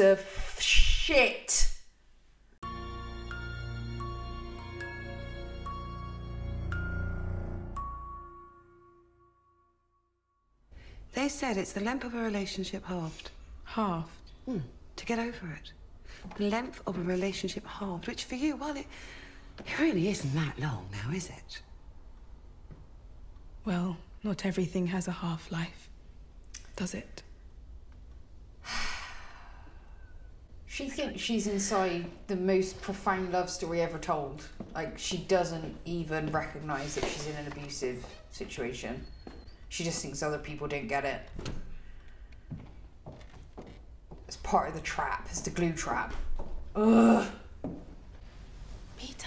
to shit. They said it's the length of a relationship halved. Halved? Mm. To get over it. The length of a relationship halved, which for you, well, it really isn't that long now, is it? Well, not everything has a half-life, does it? She thinks she's inside the most profound love story ever told. Like, she doesn't even recognise that she's in an abusive situation. She just thinks other people didn't get it. It's part of the trap. It's the glue trap. Ugh. Peter.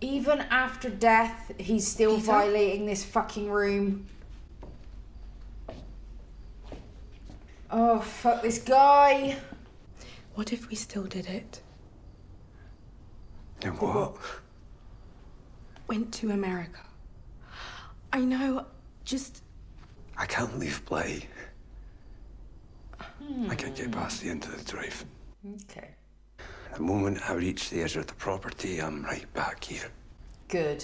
Even after death, he's still violating this fucking room. Oh, fuck this guy. What if we still did it? Then what? Went to America. I know, just... I can't leave Bly. I can't get past the end of the drive. Okay. The moment I reach the edge of the property, I'm right back here. Good.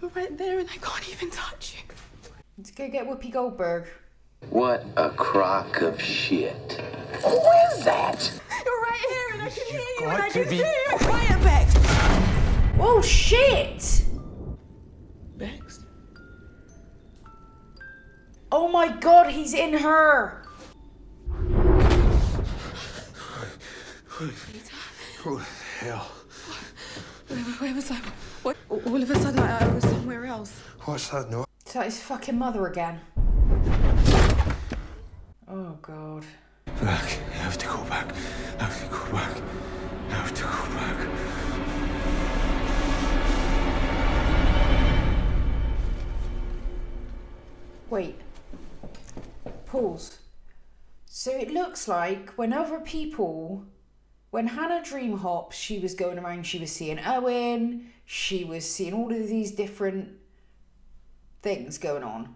I'm right there and I can't even touch you. Let's go get Whoopi Goldberg. What a crock of shit. Who is that? You're right here and I can hear you and I can see you. Quiet, Bex! Oh, shit! Bex? Oh my God, he's in her! Peter? What the hell? Where was I? What? All of a sudden I was somewhere else. What's that noise? Is that his fucking mother again? Oh God. Look, I have to go back. I have to go back. I have to go back. Wait. Pause. So it looks like when other people... When Hannah dream hops, she was going around, she was seeing Owen, she was seeing all of these different things going on.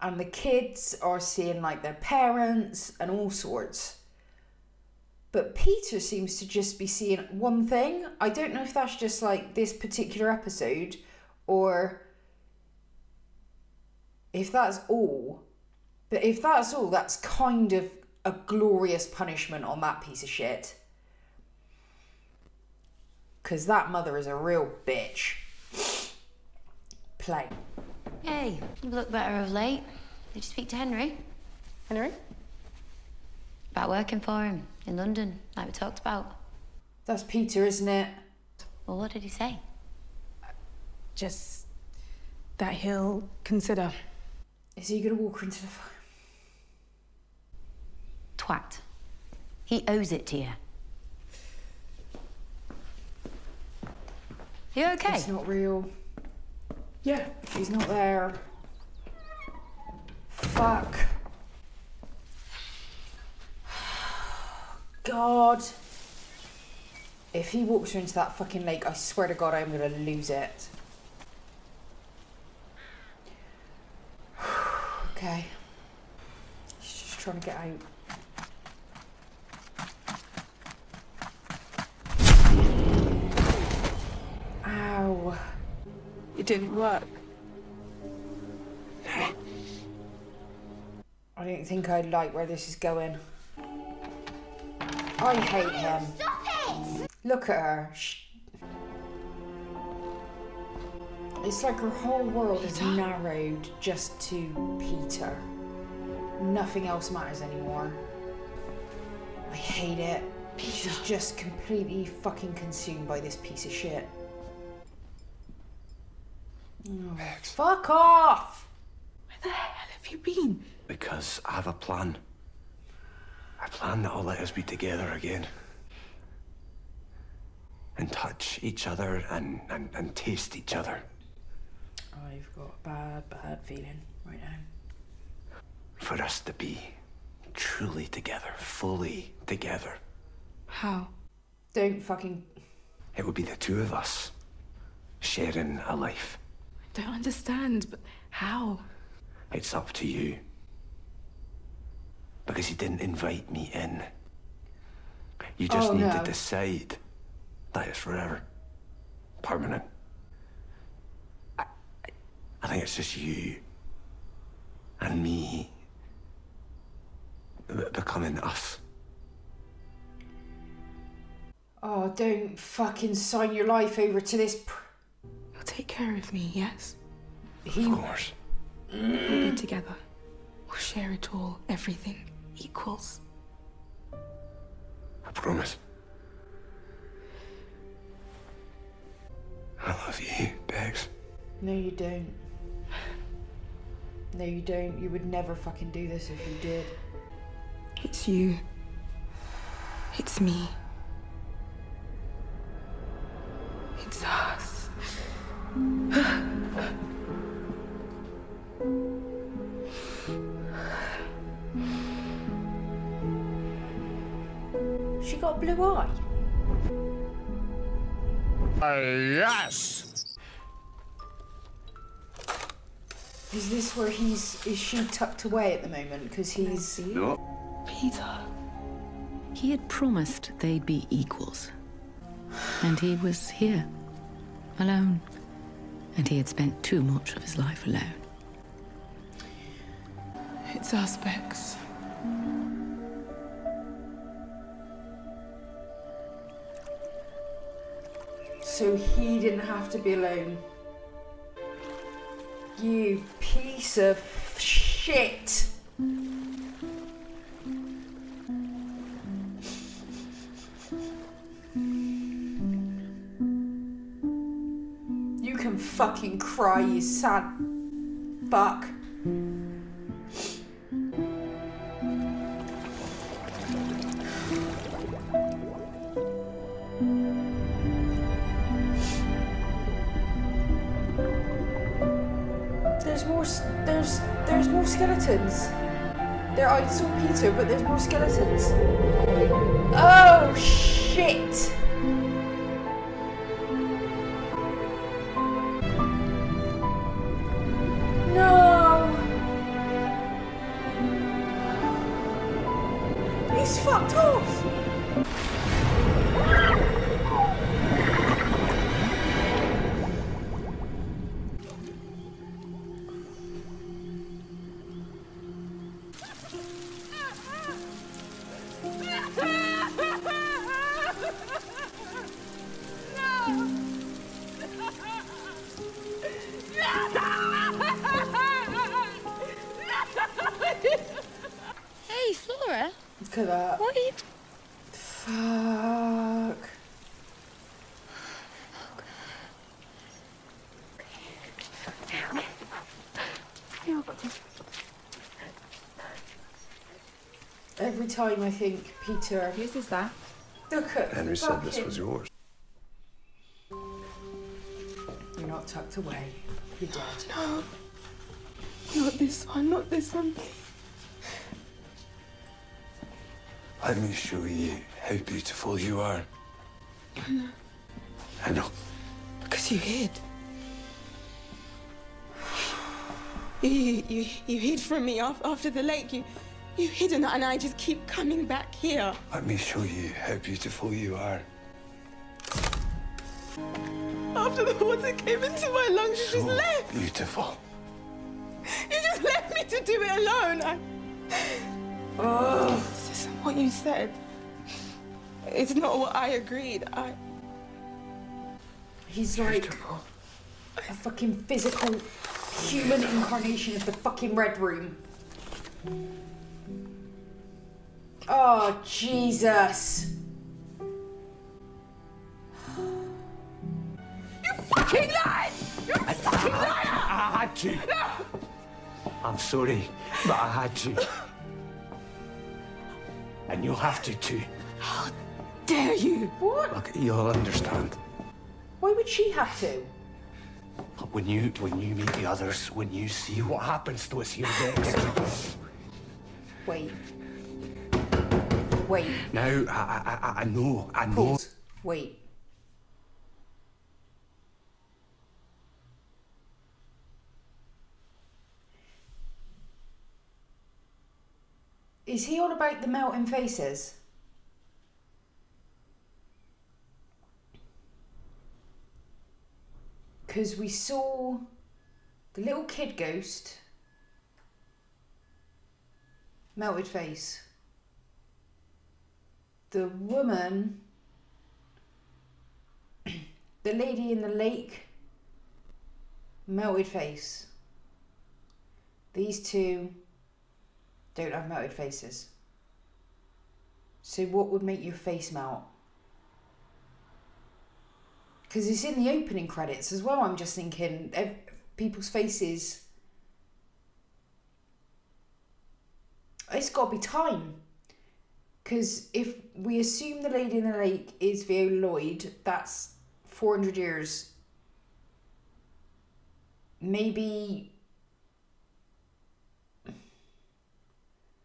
And the kids are seeing like their parents and all sorts. But Peter seems to just be seeing one thing. I don't know if that's just like this particular episode or if that's all. But if that's all, that's kind of a glorious punishment on that piece of shit. Because that mother is a real bitch. Play. Hey, you look better of late. Did you speak to Henry? Henry? About working for him in London, like we talked about. That's Peter, isn't it? Well, what did he say? Just that he'll consider. Is he gonna walk her into the fire? Twat. He owes it to you. You okay? It's not real. Yeah, she's not there. Fuck. God. If he walks her into that fucking lake, I swear to God, I'm gonna lose it. Okay. She's just trying to get out. Ow. It didn't work. I don't think I like where this is going. I hate him. Stop it! Look at her. It's like her whole world is narrowed just to Peter. Nothing else matters anymore. I hate it. Peter. She's just completely fucking consumed by this piece of shit. Oh, fuck off! Where the hell have you been? Because I have a plan. A plan that'll let us be together again. And touch each other and taste each other. I've got a bad, bad feeling right now. For us to be truly together, fully together. How? Don't fucking... It would be the two of us sharing a life. I don't understand, but how? It's up to you. because you didn't invite me in. You just need to decide that it's forever. Permanent. I think it's just you and me becoming us. Oh, don't fucking sign your life over to this. You'll take care of me, yes? Of course. We'll be together. We'll share it all. Everything equals. I promise. I love you, Bex. No, you don't. No, you don't. You would never fucking do this if you did. It's you. It's me. It's us. She got a blue eye. Yes! Is this where is she tucked away at the moment? Because he's... No. Peter. He had promised they'd be equals. And he was here. Alone. And he had spent too much of his life alone. It's us, Bex. So he didn't have to be alone. You piece of shit. You can fucking cry, you sad fuck. There's more skeletons. There, I saw Peter, but there's more skeletons. Oh shit! No! He's fucked off! Look at that. What are you... Fuck. Every time I think, Peter... Whose is that? Look at... Henry said this was yours. You're not tucked away. You're dead. No. Not this one. Not this one, please. Let me show you how beautiful you are. I know. I know. Because you hid. You hid from me after the lake. You hid, and I just keep coming back here. Let me show you how beautiful you are. After the water came into my lungs, you just left. Beautiful. You just left me to do it alone. Oh. What you said, it's not what I agreed. He's like a fucking physical human incarnation of the fucking Red Room. Oh, Jesus. You fucking lied! You fucking liar! I had to. No! I'm sorry, but I had to. And you'll have to too. How dare you? What? Look, you'll understand. Why would she have to? Look, when you meet the others, when you see what happens to us here, Bex. Wait. Now I know. I know. Pause. Wait. Is he all about the melting faces? Because we saw the little kid ghost, melted face. The woman, the lady in the lake, melted face. These two don't have melted faces. So what would make your face melt? Because it's in the opening credits as well. I'm just thinking people's faces. It's got to be time. Because if we assume the lady in the lake is Viola Lloyd, that's 400 years. Maybe...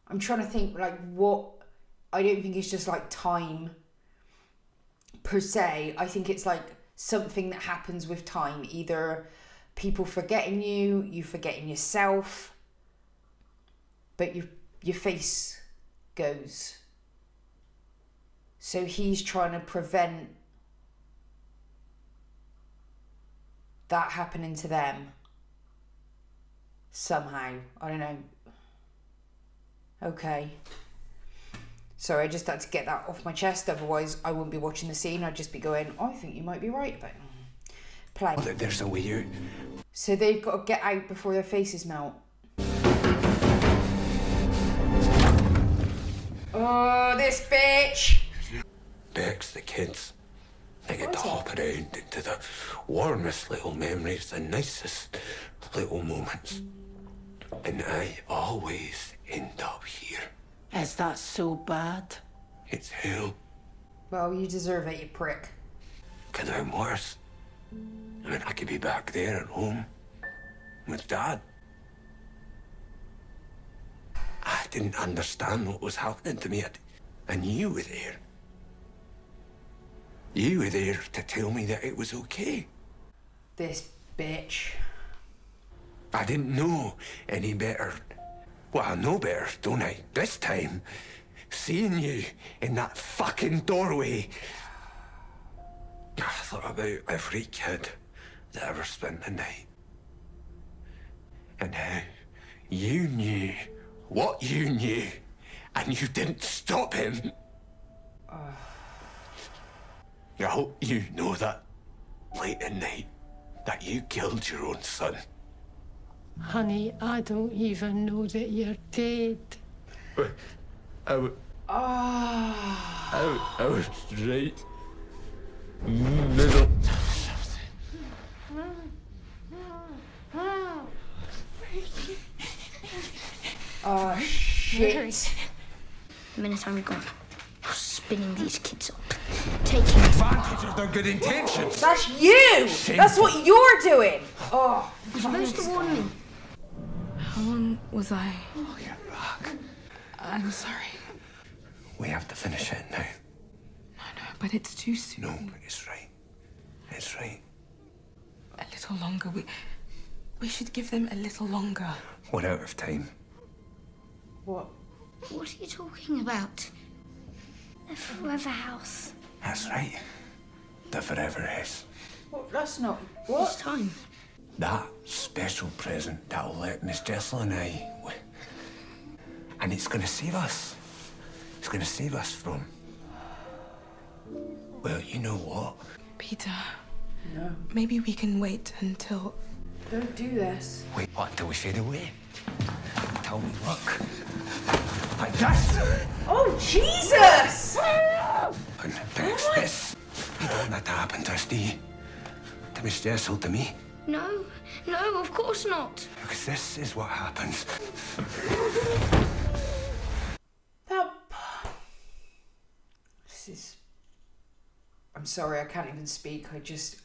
I'm trying to think, like, what... I don't think it's just, like, time per se. I think it's, like, something that happens with time. Either people forgetting you, you forgetting yourself, but your face goes. So he's trying to prevent that happening to them somehow. I don't know. Okay. Sorry, I just had to get that off my chest. Otherwise, I wouldn't be watching the scene. I'd just be going, oh, I think you might be right about it. Play. Oh, there's no way here. So they've got to get out before their faces melt. Oh, this bitch! Bex, the kids. They get to hop around into the warmest little memories, the nicest little moments. And I always end up here. Is that so bad? It's hell. Well, you deserve it, you prick. Could have been worse. I mean, I could be back there at home with Dad. I didn't understand what was happening to me, and you were there. You were there to tell me that it was okay. This bitch. I didn't know any better. Well, I know better, don't I? This time, seeing you in that fucking doorway. I thought about every kid that ever spent the night. And how you knew what you knew, and you didn't stop him. I hope you know that late at night, that you killed your own son. Honey, I don't even know that you're dead. I was right in the middle. Oh, shit. The minute I'm gone, I'm spinning these kids up. Taking advantage of their good intentions. That's you! Shameful. That's what you're doing! Oh, you're supposed to warn me. How long was I? Oh, you're back. I'm sorry. We have to finish it now. No, but it's too soon. No, it's right. It's right. A little longer. We should give them a little longer. We're out of time. What? What are you talking about? The Forever House. That's right. The Forever House. Well, that's not... What? It's time. That special present that'll let Miss Jessel and I... And it's going to save us. It's going to save us from... Well, you know what? Peter. No. Maybe we can wait until... Don't do this. Wait, what, until we fade away? Until we look. Like this. Oh, Jesus! And fix this. You don't want that to happen to us, do you? To Miss Jessel, to me. No, no, of course not. Because this is what happens. This is... I'm sorry, I can't even speak. I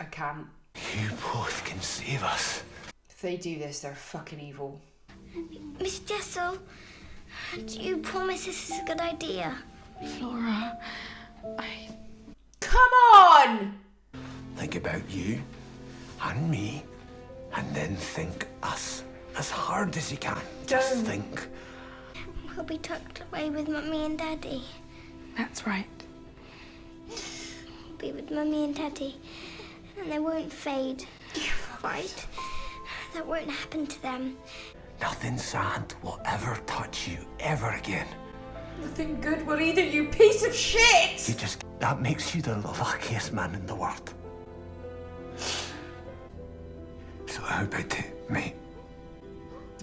can't. You both can save us. If they do this, they're fucking evil. Miss Jessel, do you promise this is a good idea? Flora, I... Come on! Think about you. And me, and then think us as hard as you can. Just think. I'll be tucked away with Mummy and Daddy. That's right. I'll be with Mummy and Daddy, and they won't fade. Right? That won't happen to them. Nothing sad will ever touch you ever again. Nothing good will either, you piece of shit! That makes you the luckiest man in the world. So how about it, mate?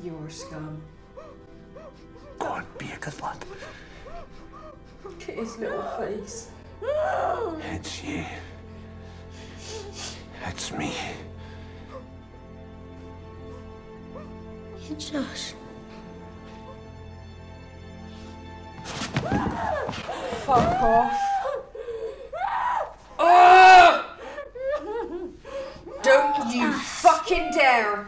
You're scum. Go on, be a good lad. Look at his little face. It's you. It's me. It's us. Fuck off. Oh! Don't you fucking dare!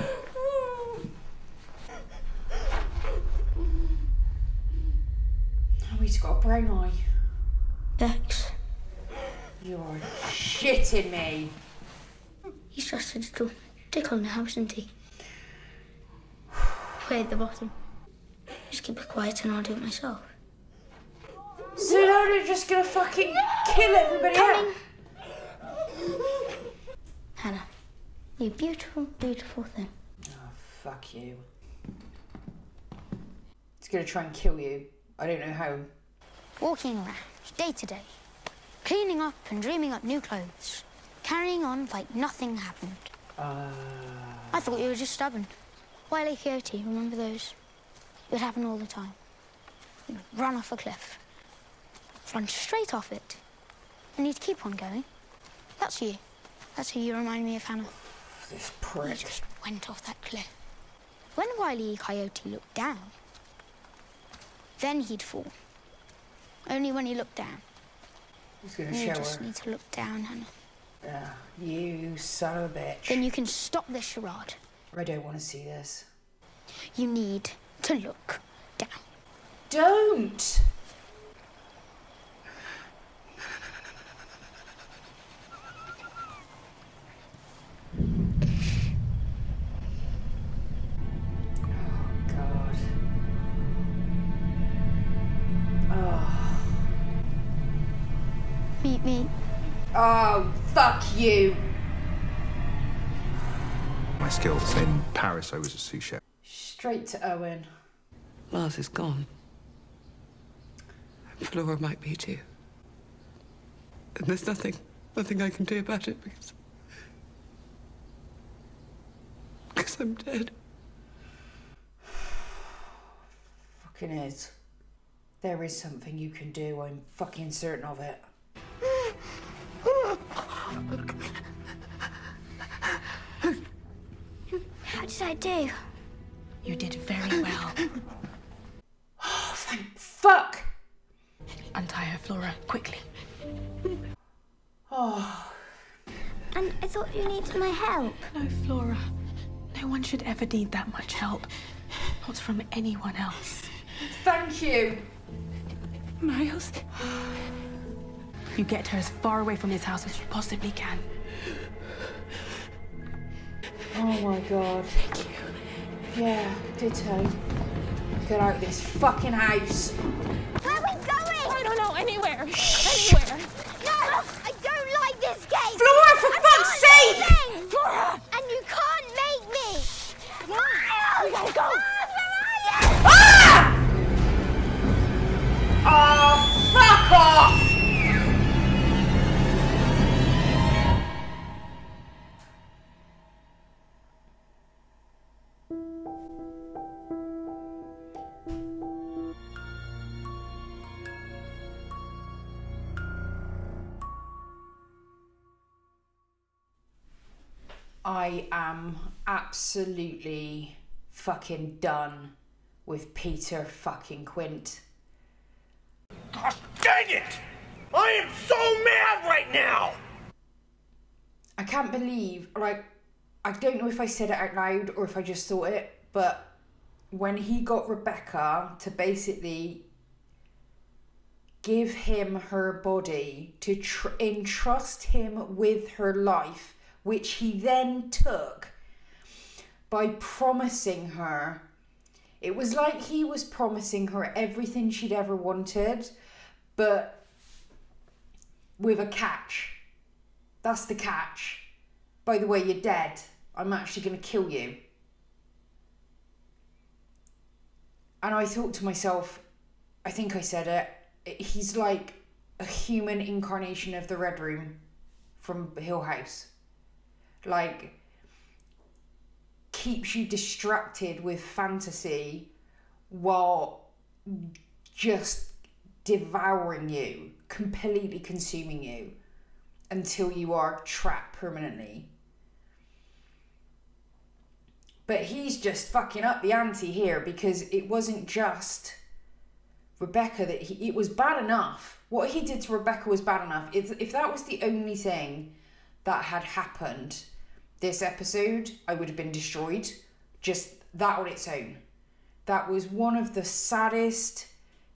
Oh, he's got a brown eye. Dex. You're shitting me. He's just a little tickle now, isn't he? Way at the bottom. Just keep it quiet and I'll do it myself. So now they're just gonna fucking kill everybody else. Hannah, you beautiful, beautiful thing. Oh, fuck you. It's gonna try and kill you. I don't know how. Walking around, day to day. Cleaning up and dreaming up new clothes. Carrying on like nothing happened. I thought you were just stubborn. Wile E. Coyote, remember those? It would happen all the time. You'd run off a cliff, run straight off it, and you'd keep on going. That's you. That's who you remind me of, Hannah. This prick. You just went off that cliff. When Wile E. Coyote looked down, then he'd fall. Only when he looked down. He's gonna shower. You just need to look down, Hannah. You son of a bitch. Then you can stop this charade. I don't want to see this. You need to look down. Don't! Oh, God. Oh. Meet me. Oh, fuck you. My skills in Paris, I was a sous chef. Straight to Owen. Mars is gone. And Flora might be too. And there's nothing I can do about it because I'm dead. Fucking is. There is something you can do. I'm fucking certain of it. What did I do? You did very well. Oh, thank fuck! Untie her, Flora, quickly. Oh. And I thought you needed my help. No, Flora. No one should ever need that much help. Not from anyone else. Thank you. Miles. You get her as far away from this house as you possibly can. Oh my God. Thank you. Yeah, ditto. Get out of this fucking house. Where are we going? I don't know, anywhere. Shh. Anywhere. No, I don't like this game. Flora, for fuck's sake! Flora! And you can't make me. Come on. We gotta go. Miles, where are you? Ah! Oh, fuck off! I am absolutely fucking done with Peter fucking Quint. God dang it! I am so mad right now! I can't believe, like, I don't know if I said it out loud or if I just thought it, but when he got Rebecca to basically give him her body, to entrust him with her life, which he then took by promising her. It was like he was promising her everything she'd ever wanted, but with a catch. That's the catch. By the way, you're dead. I'm actually going to kill you. And I thought to myself, I think I said it, he's like a human incarnation of the Red Room from Hill House. Like, keeps you distracted with fantasy while just devouring you, completely consuming you, until you are trapped permanently. But he's just fucking up the ante here, because it wasn't just Rebecca that it was bad enough. What he did to Rebecca was bad enough. If that was the only thing that had happened this episode, I would have been destroyed. Just that on its own. That was one of the saddest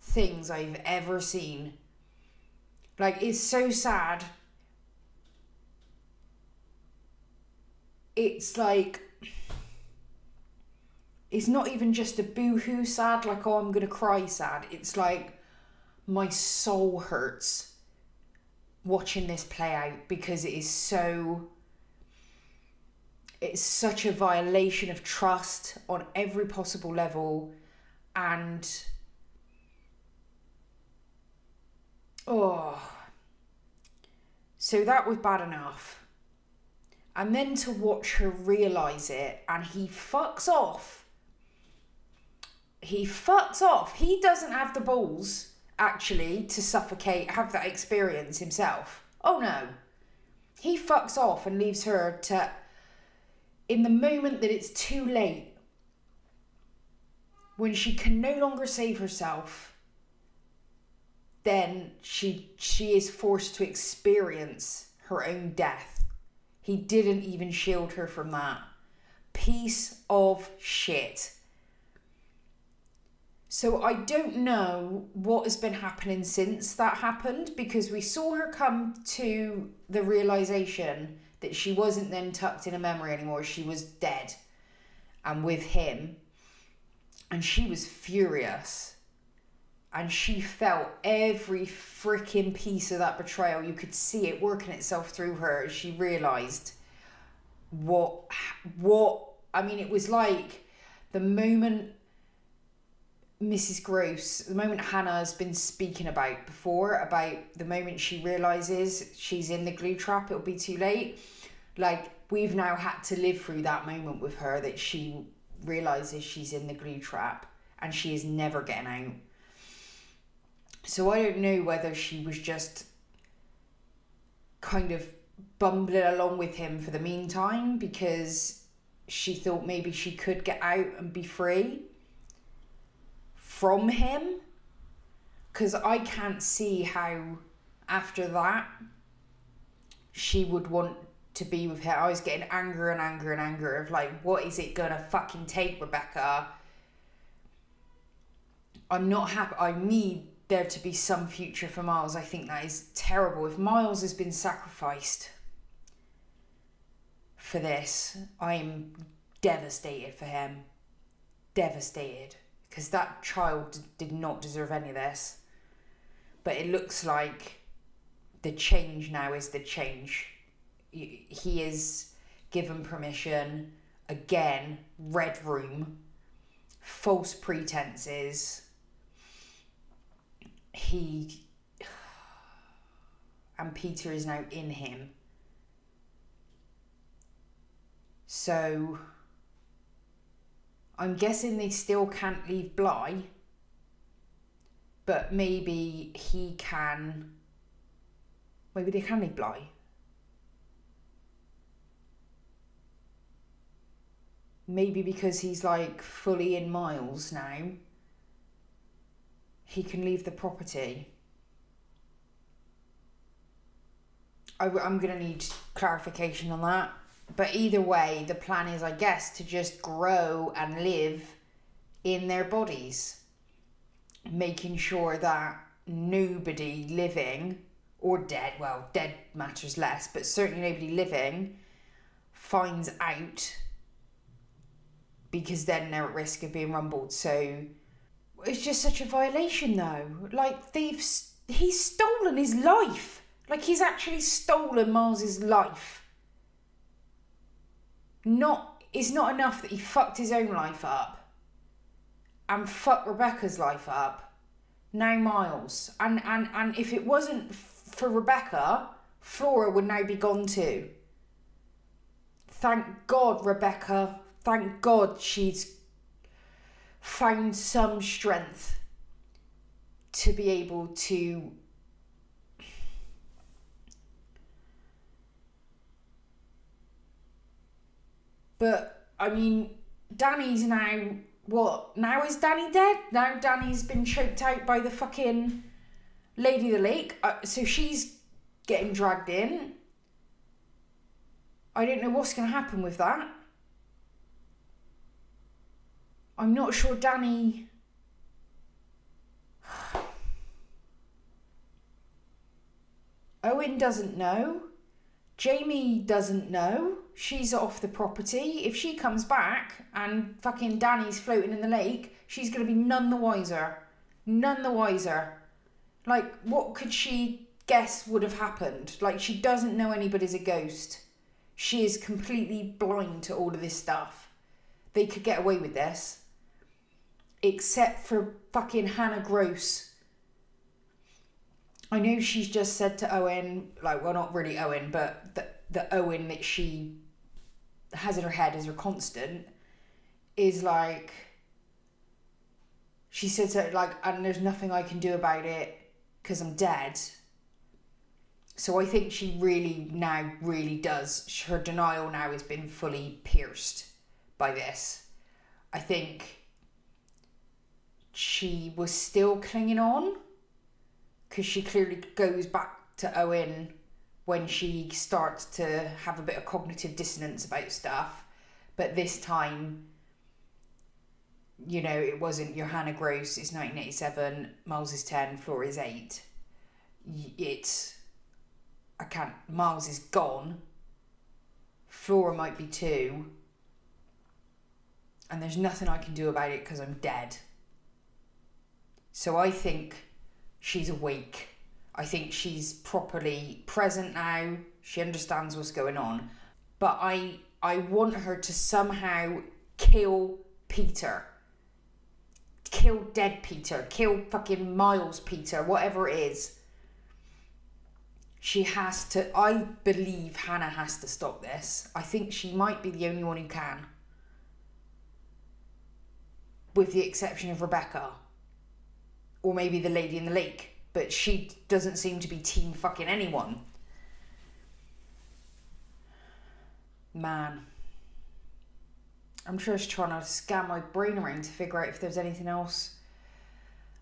things I've ever seen. Like, it's so sad. It's like, it's not even just a boo-hoo sad, like, oh, I'm gonna cry sad. It's like, my soul hurts watching this play out, because it is so, it's such a violation of trust on every possible level. And, oh, so that was bad enough. And then to watch her realise it, and he fucks off. He fucks off. He doesn't have the balls, actually, to suffocate, have that experience himself. Oh, no. He fucks off and leaves her to, in the moment that it's too late, when she can no longer save herself, then she is forced to experience her own death. He didn't even shield her from that. Piece of shit. So I don't know what has been happening since that happened, because we saw her come to the realisation that she wasn't then tucked in a memory anymore. She was dead and with him. And she was furious. And she felt every freaking piece of that betrayal. You could see it working itself through her as she realised what... I mean, it was like the moment Mrs. Gross, the moment Hannah's been speaking about before, about the moment she realises she's in the glue trap, it'll be too late. Like, we've now had to live through that moment with her, that she realises she's in the glue trap and she is never getting out. So I don't know whether she was just kind of bumbling along with him for the meantime, because she thought maybe she could get out and be free from him, because I can't see how after that she would want to be with her. I was getting anger and anger and anger of like, what is it gonna fucking take, Rebecca? I'm not happy. I need there to be some future for Miles. I think that is terrible. If Miles has been sacrificed for this, I am devastated for him. Devastated. Because that child did not deserve any of this. But it looks like the change now is the change. He is given permission. Again, Red Room. False pretenses. He... And Peter is now in him. So... I'm guessing they still can't leave Bly, but maybe he can, maybe they can leave Bly. Maybe because he's like fully in Miles now, he can leave the property. I'm going to need clarification on that. But either way, the plan is, I guess, to just grow and live in their bodies. Making sure that nobody living or dead, well, dead matters less, but certainly nobody living finds out because then they're at risk of being rumbled. So it's just such a violation, though. Like, he's stolen his life. Like, he's actually stolen Miles's life. It's not enough that he fucked his own life up and fucked Rebecca's life up. Now Miles. And if it wasn't for Rebecca, Flora would now be gone too. Thank God, Rebecca. Thank God she's found some strength to be able to But, I mean, Danny's now, what? Now is Danny dead? Now Danny's been choked out by the fucking Lady of the Lake. So she's getting dragged in. I don't know what's going to happen with that. I'm not sure Danny... Owen doesn't know. Jamie doesn't know. She's off the property. If she comes back and fucking Danny's floating in the lake, she's going to be none the wiser. None the wiser. Like, what could she guess would have happened? Like, she doesn't know anybody's a ghost. She is completely blind to all of this stuff. They could get away with this. Except for fucking Hannah Gross. I know she's just said to Owen, like, well, not really Owen, but the Owen that she has in her head as her constant is like, she said so, like, and there's nothing I can do about it because I'm dead. So I think she really does. Her denial now has been fully pierced by this. I think she was still clinging on because she clearly goes back to Owen when she starts to have a bit of cognitive dissonance about stuff. But this time, you know, it wasn't Johanna Gross is 1987, Miles is 10, Flora is 8. It's, I can't, Miles is gone. Flora might be 2. And there's nothing I can do about it because I'm dead. So I think she's awake. I think she's properly present now. She understands what's going on. But I want her to somehow kill Peter. Kill dead Peter. Kill fucking Miles Peter. Whatever it is. She has to... I believe Hannah has to stop this. I think she might be the only one who can. With the exception of Rebecca. Or maybe the Lady in the Lake. But she doesn't seem to be team fucking anyone. Man. I'm just trying to scan my brain around to figure out if there's anything else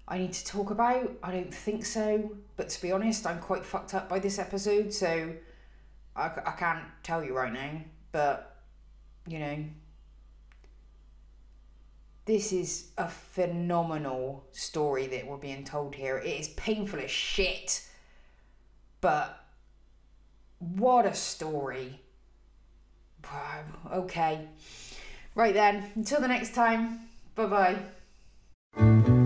I need to talk about. I don't think so. But to be honest, I'm quite fucked up by this episode. So I can't tell you right now. But, you know. This is a phenomenal story that we're being told here. It is painful as shit. But what a story. Wow, okay. Right then, until the next time. Bye-bye.